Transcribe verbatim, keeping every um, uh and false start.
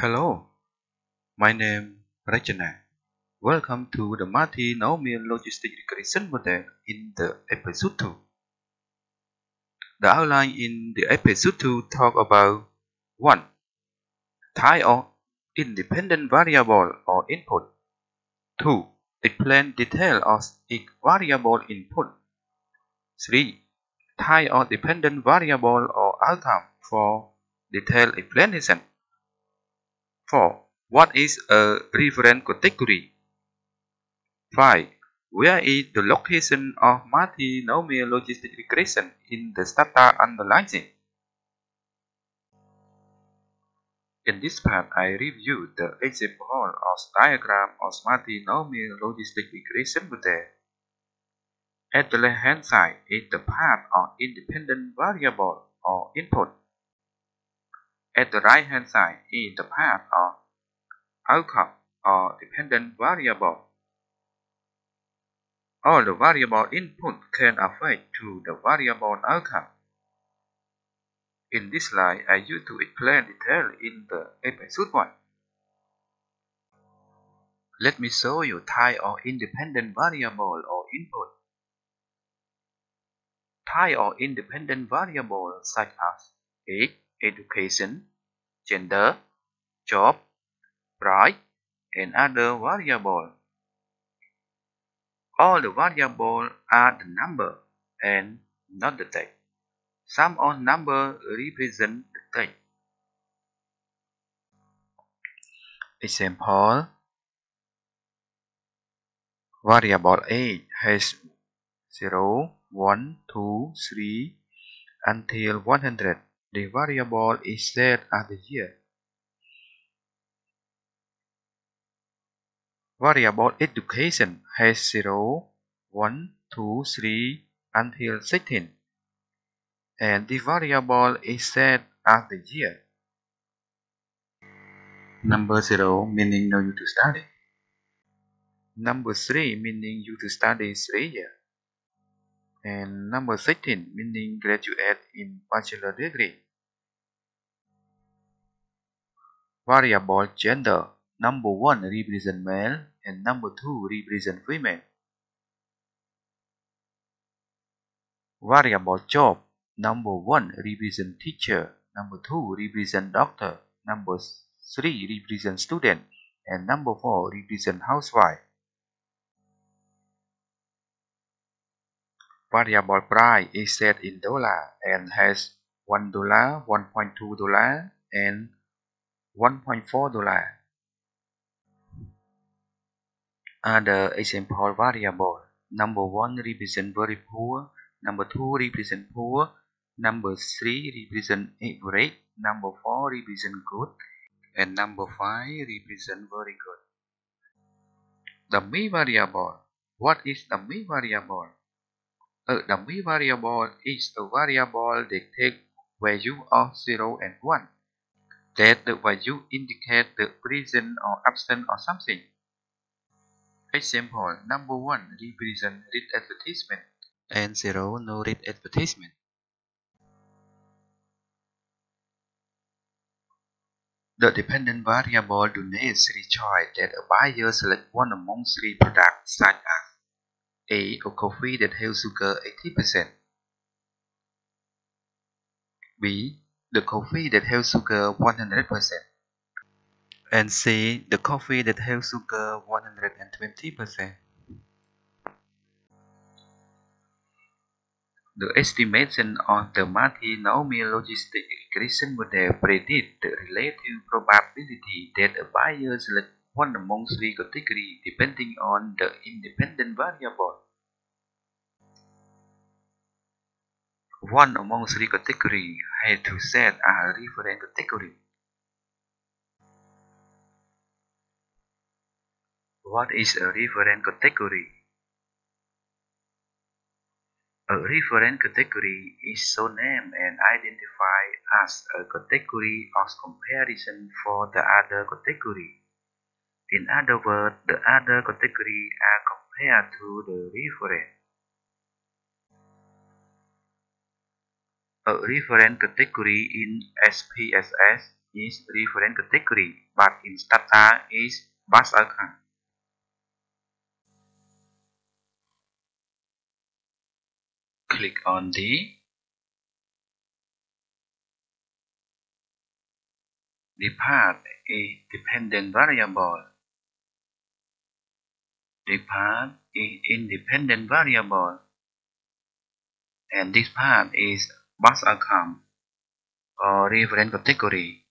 Hello, my name is Rachana. Welcome to the multinomial logistic regression model in the episode two. The outline in the episode two talk about one. Type of independent variable or input. two. Explain detail of each variable input. three. Type of dependent variable or outcome for detailed explanation. four. What is a reference category? five. Where is the location of multinomial logistic regression in the Stata analysis? In this part, I reviewed the example of diagram of multinomial logistic regression model. At the left hand side is the part of independent variable or input. At the right hand side is the path of outcome or dependent variable. All the variable input can affect to the variable outcome. In this slide, I used to explain detail in the episode one. Let me show you type of independent variable or input. Type of independent variable such as age, education, gender, job, price, and other variables. All the variables are the number and not the text. Some of number represent the text. Example: variable A has zero, one, two, three until one hundred. The variable is set as the year. Variable education has zero, one, two, three until sixteen, and the variable is set as the year. Number zero meaning no you to study. Number three meaning you to study three years. And number sixteen meaning graduate in bachelor degree. Variable gender. Number one represent male and number two represent female. Variable job. Number one represent teacher, number two represent doctor, number three represent student, and number four represent housewife. Variable price is set in dollar and has one dollar, one point two dollars, and one point four dollars. Other example variable. Number one represent very poor, number two represent poor, number three represent average, number four represent good, and number five represent very good. Dummy variable. What is dummy variable? A dummy variable is a variable that takes value of zero and one, that the value indicates the presence or absence of something. Example, number one represents read advertisement, and zero no read advertisement. The dependent variable donates three choices that a buyer selects one among three products such as A. A coffee that has sugar eighty percent. B. The coffee that has sugar one hundred percent. And C. The coffee that has sugar one hundred twenty percent. The estimation of the multinomial logistic regression model predicts the relative probability that a buyer selects one among three categories depending on the independent variable. One among three categories has to set a reference category. What is a reference category? A reference category is so named and identified as a category of comparison for the other category. In other words, the other category are compared to the reference. A reference category in S P S S is reference category, but in Stata is batch account. Click on the Depart a dependent variable. Depart is independent variable, and this part is batch account or reference category.